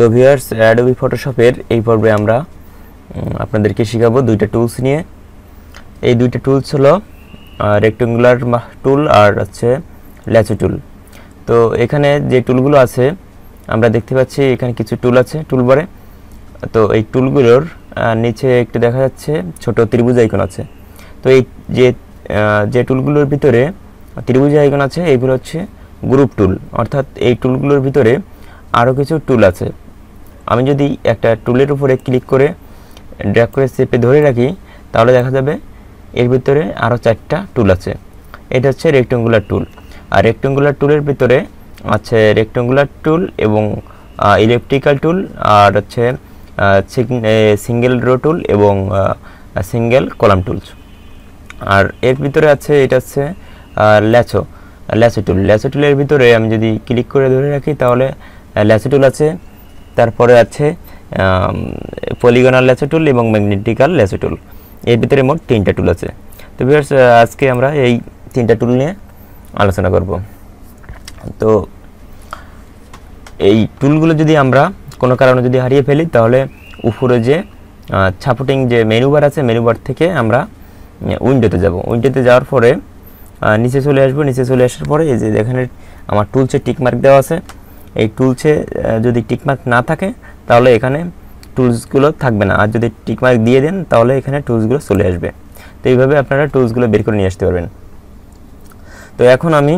तो viewers Adobe ফটোশপের এই পর্বে আমরা আপনাদেরকে শেখাবো দুইটা টুলস নিয়ে। এই দুইটা টুলস হলো রেক্ট্যাঙ্গুলার টুল আর আছে ল্যাসো টুল। তো এখানে যে টুলগুলো আছে আমরা দেখতে পাচ্ছি এখানে কিছু টুল আছে টুলবারে। তো এই টুলগুলোর নিচে একটু দেখা যাচ্ছে ছোট ত্রিভুজ আইকন আছে। তো এই যে টুলগুলোর ভিতরে ত্রিভুজ আইকন আছে এইগুলো হচ্ছে গ্রুপ টুল, অর্থাৎ এই টুলগুলোর ভিতরে আরও কিছু টুল আছে। আমি যদি একটা টুলের উপরে ক্লিক করে ড্র্যাগ করে চেপে ধরে রাখি তাহলে দেখা যাবে এর ভিতরে আরও চারটা টুল আছে। এটা হচ্ছে রেক্ট্যাঙ্গুলার টুল। আর রেক্ট্যাঙ্গুলার টুলের ভিতরে আছে রেক্ট্যাঙ্গুলার টুল এবং ইলেকট্রিক্যাল টুল আর হচ্ছে সিঙ্গেল রো টুল এবং সিঙ্গেল কলাম টুলস। আর এর ভিতরে আছে এটা হচ্ছে ল্যাসো টুল। ল্যাসো টুলের ভিতরে আমি যদি ক্লিক করে ধরে রাখি তাহলে ল্যাসো টুল আছে, তারপরে আছে পলিগনাল ল্যাসো টুল এবং ম্যাগনেটিক্যাল ল্যাসো টুল। এর ভিতরে মোট তিনটা টুল আছে। তো ভিউয়ার্স আজকে আমরা এই তিনটা টুল নিয়ে আলোচনা করব। তো এই টুলগুলো যদি আমরা কোনো কারণে যদি হারিয়ে ফেলি তাহলে উপরে যে সাপোর্টিং যে মেনুবার আছে মেনুবার থেকে আমরা উইন্ডোতে যাব। উইন্ডোতে যাওয়ার পরে নিচে চলে আসবো। নিচে চলে আসার পরে এই যে এখানে আমার টুলসে টিকমার্ক দেওয়া আছে, এই টুলসে যদি টিকমার্ক না থাকে তাহলে এখানে টুলসগুলো থাকবে না, আর যদি টিকমার্ক দিয়ে দেন তাহলে এখানে টুলসগুলো চলে আসবে। তো এইভাবে আপনারা টুলসগুলো বের করে নিয়ে আসতে পারবেন। তো এখন আমি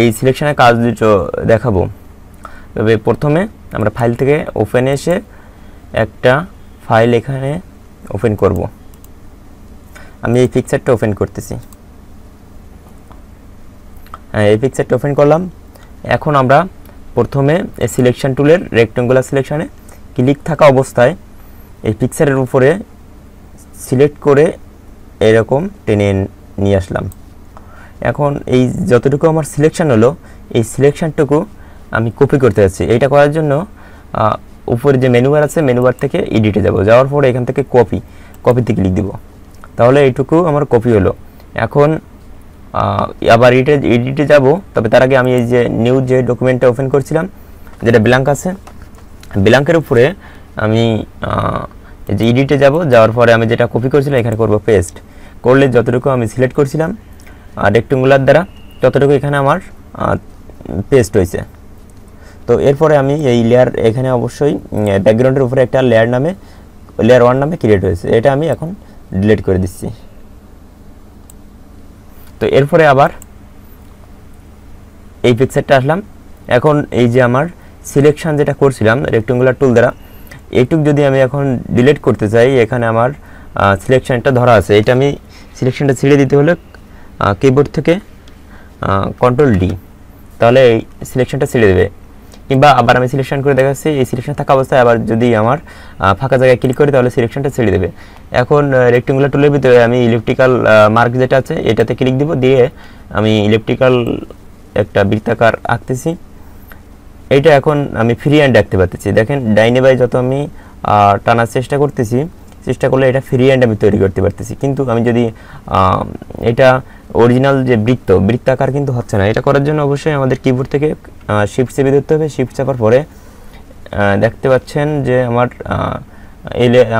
এই সিলেকশনের কাজ দুটো দেখাবো। তবে প্রথমে আমরা ফাইল থেকে ওপেন এসে একটা ফাইল এখানে ওপেন করব। আমি এই পিকচারটা ওপেন করতেছি। হ্যাঁ, এই পিকচারটা ওপেন করলাম। এখন আমরা প্রথমে এই সিলেকশন টুলের রেক্ট্যাঙ্গুলার সিলেকশানে ক্লিক থাকা অবস্থায় এই পিকচারের উপরে সিলেক্ট করে এরকম টেনে নিয়ে আসলাম। এখন এই যতটুকু আমার সিলেকশান হলো এই সিলেকশানটুকু আমি কপি করতে যাচ্ছি। এইটা করার জন্য উপরে যে মেনুবার আছে মেনুবার থেকে এডিটে যাব, যাওয়ার পরে এখান থেকে কপিতে ক্লিক দিব। তাহলে এইটুকু আমার কপি হলো। এখন আবার এডিটে যাব। তবে তার আগে আমি এই যে নিউ যে ডকুমেন্টটা ওপেন করছিলাম যেটা ব্ল্যাঙ্ক আছে, ব্ল্যাঙ্কের উপরে আমি যে এডিটে যাব, যাওয়ার পরে আমি যেটা কপি করছিলাম এখানে করব পেস্ট। করলে যতটুকু আমি সিলেক্ট করছিলাম রেক্ট্যাঙ্গুলার দ্বারা ততটুকু এখানে আমার পেস্ট হয়েছে। তো এরপরে আমি এই লেয়ার এখানে অবশ্যই ব্যাকগ্রাউন্ডের উপরে একটা লেয়ার 1 নামে ক্রিয়েট হয়েছে, এটা আমি এখন ডিলিট করে দিচ্ছি। তো এরপরে আবার এই পিকচারটা আসলাম। এখন এই যে আমার সিলেকশন যেটা করছিলাম রেক্ট্যাঙ্গুলার টুল দ্বারা এইটুকু যদি আমি এখন ডিলিট করতে চাই, এখানে আমার সিলেকশনটা ধরা আছে, এটা আমি সিলেকশনটা ছেড়ে দিতে হলে কিবোর্ড থেকে কন্ট্রোল D, তাহলে এই সিলেকশনটা ছেড়ে দেবে। কিংবা আবার আমি সিলেকশন করে দেখাচ্ছি, এই সিলেকশন থাকা অবস্থায় আবার যদি আমার ফাঁকা জায়গায় ক্লিক করি তাহলে সিলেকশনটা ছেড়ে দেবে। এখন রেক্ট্যাঙ্গুলার টুলের ভিতরে আমি ইলেকট্রিক্যাল মার্ক যেটা আছে এটাতে ক্লিক দিব, দিয়ে আমি ইলেকট্রিক্যাল একটা বৃত্তাকার আঁকতেছি। এইটা এখন আমি ফ্রি হ্যান্ড আঁকতে পারতেছি। দেখেন ডাইনে বাই যত আমি টানার চেষ্টা করলে এটা ফ্রি হ্যান্ড আমি তৈরি করতে পারতেছি। কিন্তু আমি যদি এটা অরিজিনাল যে বৃত্তাকার কিন্তু হচ্ছে না। এটা করার জন্য অবশ্যই আমাদের কিবোর্ড থেকে শিফট চেপে ধরতে হবে। শিফট চাপার পরে দেখতে পাচ্ছেন যে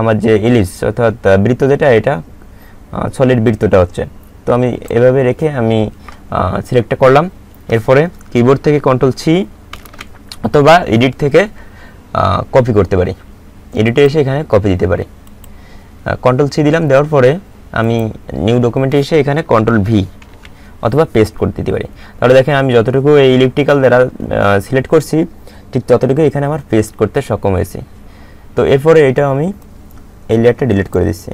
আমার যে ইলিশ অর্থাৎ বৃত্ত যেটা, এটা সলিড বৃত্তটা হচ্ছে। তো আমি এভাবে রেখে আমি সিলেক্টটা করলাম। এরপরে কিবোর্ড থেকে কন্ট্রোল C অথবা এডিট থেকে কপি করতে পারি, এডিটে এসে এখানে কপি দিতে পারি। কন্ট্রোল C দিলাম, দেওয়ার পরে আমি নিউ ডকুমেন্টে এসে এখানে কন্ট্রোল V অথবা পেস্ট করে দিতে পারি। তাহলে দেখেন আমি যতটুকু এই ইলেকট্রিক্যাল দ্বারা সিলেক্ট করছি ঠিক ততটুকু এখানে আমার পেস্ট করতে সক্ষম হয়েছি। তো এরপরে এটা আমি এই লেয়ারটা ডিলিট করে দিচ্ছি।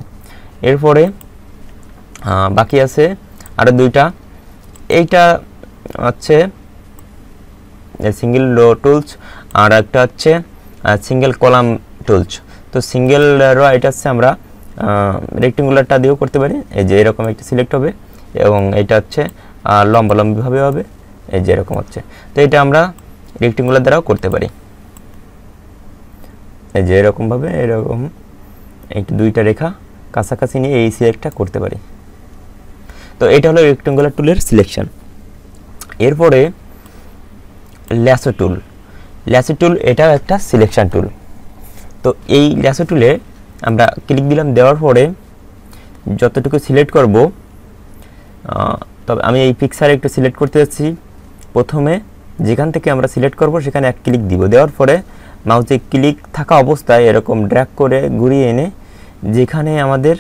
এরপরে বাকি আছে আরও দুইটা। এইটা হচ্ছে সিঙ্গেল রো টুলস আর একটা হচ্ছে সিঙ্গেল কলাম টুলস। তো সিঙ্গেল রো এটা হচ্ছে আমরা রেক্ট্যাঙ্গুলারটা দিয়েও করতে পারি। এই যে এরকম একটা সিলেক্ট হবে এবং এটা হচ্ছে লম্বালম্বিভাবে হবে, এই যে এরকম হচ্ছে। তো এটা আমরা রেক্ট্যাঙ্গুলার দ্বারাও করতে পারি, এই যে এরকমভাবে এরকম একটু দুইটা রেখা কাছাকাছি নিয়ে এই সিলেক্টটা করতে পারি। তো এটা হলো রেক্ট্যাঙ্গুলার টুলের সিলেকশন। এরপরে ল্যাসো টুল। ল্যাসো টুল এটাও একটা সিলেকশন টুল। তো এই ল্যাসো টুলে আমরা ক্লিক দিলাম, দেওয়ার পরে যতটুকু সিলেক্ট করব, তবে আমি এই পিকচারে একটু সিলেক্ট করতে যাচ্ছি। প্রথমে যেখান থেকে আমরা সিলেক্ট করব সেখানে এক ক্লিক দিব, দেওয়ার পরে মাউসে ক্লিক থাকা অবস্থায় এরকম ড্র্যাগ করে ঘুরিয়ে এনে যেখানে আমাদের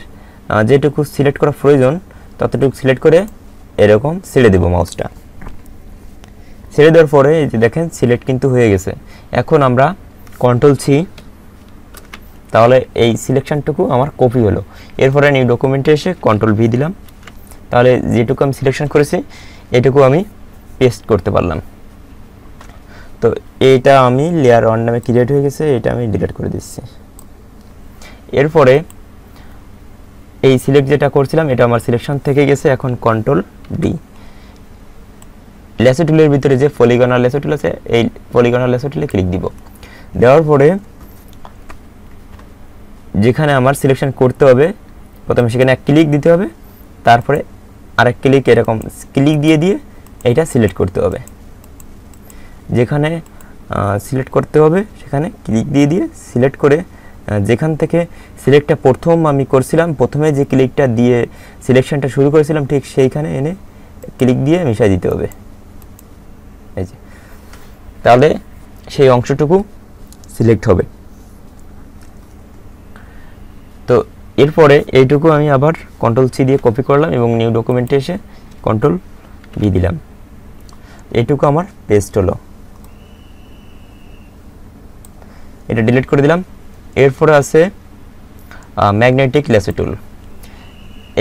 যেটুকু সিলেক্ট করা প্রয়োজন ততটুকু সিলেক্ট করে এরকম ছেড়ে দেব মাউসটা। ছেড়ে দেওয়ার পরে এই যে দেখেন সিলেক্ট কিন্তু হয়ে গেছে। এখন আমরা কন্ট্রোল সি, তাহলে এই সিলেকশানটুকু আমার কপি হলো। এরপরে নিউ ডকুমেন্টে এসে কন্ট্রোল ভি দিলাম, তাহলে যেটুকু আমি সিলেকশন করেছি এটুকু আমি পেস্ট করতে পারলাম। তো এটা আমি লেয়ার ওয়ান নামে ক্রিয়েট হয়ে গেছে, এটা আমি ডিলিট করে দিচ্ছি। এরপরে এই সিলেক্ট যেটা করছিলাম এটা আমার সিলেকশন থেকে গেছে। এখন কন্ট্রোল ডি, ল্যাসো টুলের ভিতরে যে পলিগনাল ল্যাসো টুল আছে এই পলিগনাল ল্যাসো টুলে ক্লিক দিব, দেওয়ার পরে যেখানে আমার সিলেকশন করতে হবে প্রথমে সেখানে এক ক্লিক দিতে হবে, তারপরে আরেক ক্লিক এরকম ক্লিক দিয়ে দিয়ে এইটা সিলেক্ট করতে হবে, যেখানে সিলেক্ট করতে হবে সেখানে ক্লিক দিয়ে দিয়ে সিলেক্ট করে যেখান থেকে সিলেক্টটা প্রথম আমি করছিলাম প্রথমে যে ক্লিকটা দিয়ে সিলেকশনটা শুরু করেছিলাম ঠিক সেইখানে এনে ক্লিক দিয়ে মিশাই দিতে হবে। এই যে তাহলে সেই অংশটুকু সিলেক্ট হবে। তো এরপরে এইটুকু আমি আবার কন্ট্রোল সি দিয়ে কপি করলাম এবং নিউ ডকুমেন্টে এসে কন্ট্রোল ভি দিলাম, এইটুকু আমার পেস্ট হলো, এটা ডিলিট করে দিলাম। এরপরে আছে ম্যাগনেটিক ল্যাসো টুল,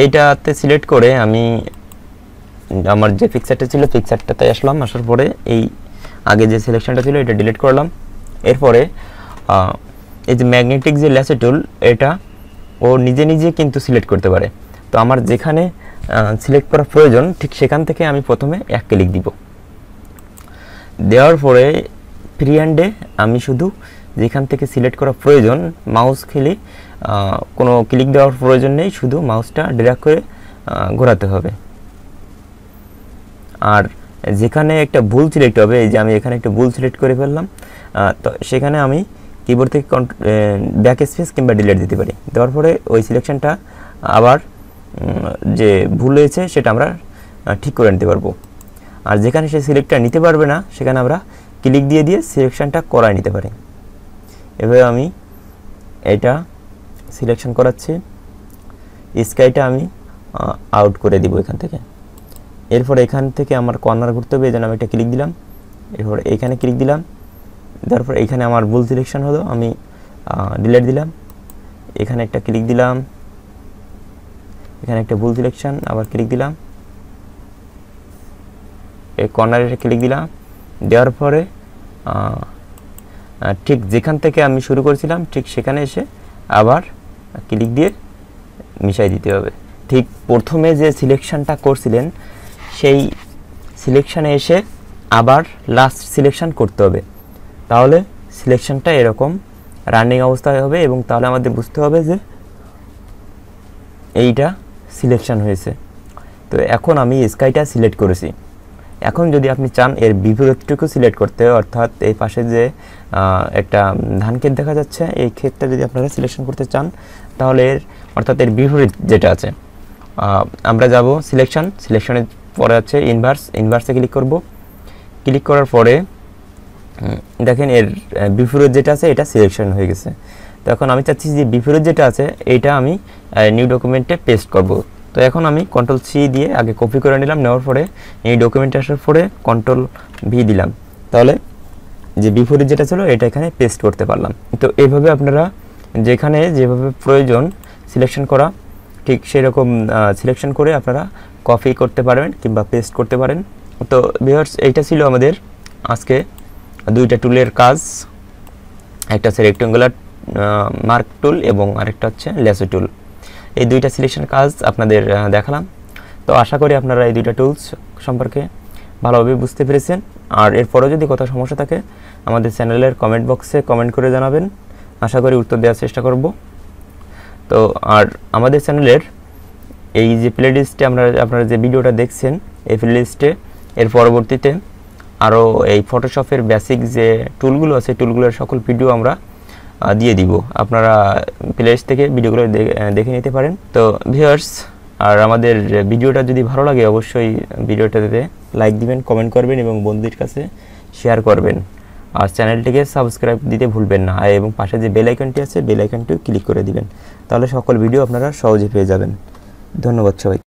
এইটাতে সিলেক্ট করে আমি আমার যে পিকচারটা ছিল পিকচারটাতে আসলাম, আসার পরে এই আগে যে সিলেকশনটা ছিল এটা ডিলিট করলাম। এরপরে এই যে ম্যাগনেটিক যে ল্যাসো টুল এটা ও নিজে নিজে কিন্তু সিলেক্ট করতে পারে। তো আমার যেখানে সিলেক্ট করা প্রয়োজন ঠিক সেখান থেকে আমি প্রথমে এক ক্লিক দিব, দেওয়ার পরে ফ্রি হ্যান্ডে আমি শুধু যেখান থেকে সিলেক্ট করা প্রয়োজন মাউস খেলে কোনো ক্লিক দেওয়ার প্রয়োজন নেই, শুধু মাউসটা ড্র্যাগ করে ঘোরাতে হবে। আর যেখানে একটা ভুল সিলেক্ট হবে, এই যে আমি এখানে একটা ভুল সিলেক্ট করে ফেললাম, তো সেখানে আমি কিবোর্ড থেকে ব্যাক স্পেস কিংবা ডিলিট দিতে পারি, দেওয়ার পরে ওই সিলেকশনটা আবার যে ভুল হয়েছে সেটা আমরা ঠিক করে নিতে পারবো। আর যেখানে সেই সিলেক্টটা নিতে পারবে না সেখানে আমরা ক্লিক দিয়ে দিয়ে সিলেকশনটা করায় নিতে পারি। এভাবে আমি এটা সিলেকশন করাচ্ছি, স্কাইটা আমি আউট করে দিব এখান থেকে। এরপর এখান থেকে আমার কর্নার ঘুরতে হবে, এই জন্য আমি একটা ক্লিক দিলাম, এরপর এইখানে ক্লিক দিলাম, তারপর এইখানে আমার ভুল সিলেকশন হলো আমি ডিলিট দিলাম, এখানে একটা ক্লিক দিলাম, এখানে একটা ভুল সিলেকশন আবার ক্লিক দিলাম, এই কর্নারে একটা ক্লিক দিলাম, দেওয়ার পরে ঠিক যেখান থেকে আমি শুরু করেছিলাম ঠিক সেখানে এসে আবার ক্লিক দিয়ে মিশাই দিতে হবে। ঠিক প্রথমে যে সিলেকশনটা করছিলেন সেই সিলেকশানে এসে আবার লাস্ট সিলেকশন করতে হবে, তাহলে সিলেকশনটা এরকম রানিং অবস্থায় হবে এবং তাহলে আমাদের বুঝতে হবে যে এইটা সিলেকশন হয়েছে। তো এখন আমি স্কাইটা সিলেক্ট করেছি, এখন যদি আপনি চান এর বিপরীতটুকু সিলেক্ট করতে, অর্থাৎ এই পাশে যে একটা ধান ক্ষেত দেখা যাচ্ছে এই ক্ষেতটা যদি আপনারা সিলেকশন করতে চান তাহলে এর অর্থাৎ এর বিপরীত যেটা আছে আমরা যাব সিলেকশন, সিলেকশনের পরে আছে ইনভার্স, ইনভার্সে ক্লিক করব, ক্লিক করার পরে দেখেন এর বিপরীত যেটা আছে এটা সিলেকশন হয়ে গেছে। তো এখন আমি চাচ্ছি যে বিপরীত যেটা আছে এটা আমি নিউ ডকুমেন্টে পেস্ট করব। তো এখন আমি কন্ট্রোল সি দিয়ে আগে কপি করে নিলাম, নেওয়ার পরে এই ডকুমেন্টে আসার পরে কন্ট্রোল ভি দিলাম, তাহলে যে বিপরীত যেটা ছিল এটা এখানে পেস্ট করতে পারলাম। তো এইভাবে আপনারা যেখানে যেভাবে প্রয়োজন সিলেকশন করা ঠিক সেরকম সিলেকশন করে আপনারা কপি করতে পারবেন কিংবা পেস্ট করতে পারেন। তো ভিউয়ার্স এইটা ছিল আমাদের আজকে দুইটা টুলের কাজ, একটা হচ্ছে রেক্টেঙ্গুলার মার্ক টুল এবং আরেকটা হচ্ছে ল্যাসো টুল। এই দুইটা সিলেকশন কাজ আপনাদের দেখালাম। তো আশা করি আপনারা এই দুইটা টুলস সম্পর্কে ভালোভাবে বুঝতে পেরেছেন। আর এরপরেও যদি কোথাও সমস্যা থাকে আমাদের চ্যানেলের কমেন্ট বক্সে কমেন্ট করে জানাবেন, আশা করি উত্তর দেওয়ার চেষ্টা করব। তো আর আমাদের চ্যানেলের এই যে প্লেলিস্টে আপনারা যে ভিডিওটা দেখছেন এই প্লেলিস্টে এর পরবর্তীতে আরও এই ফটোশপের বেসিক যে টুলগুলো আছে টুলগুলোর সকল ভিডিও আমরা দিয়ে দিব, আপনারা প্লেলিস্ট থেকে ভিডিওগুলো দেখে নিতে পারেন। তো ভিউয়ার্স, আর আমাদের ভিডিওটা যদি ভালো লাগে অবশ্যই ভিডিওটাতে লাইক দিবেন, কমেন্ট করবেন এবং বন্ধুদের কাছে শেয়ার করবেন, আর চ্যানেলটিকে সাবস্ক্রাইব দিতে ভুলবেন না, এবং পাশে যে বেল আইকনটি আছে বেল আইকনটিও ক্লিক করে দিবেন, তাহলে সকল ভিডিও আপনারা সহজে পেয়ে যাবেন। ধন্যবাদ সবাই।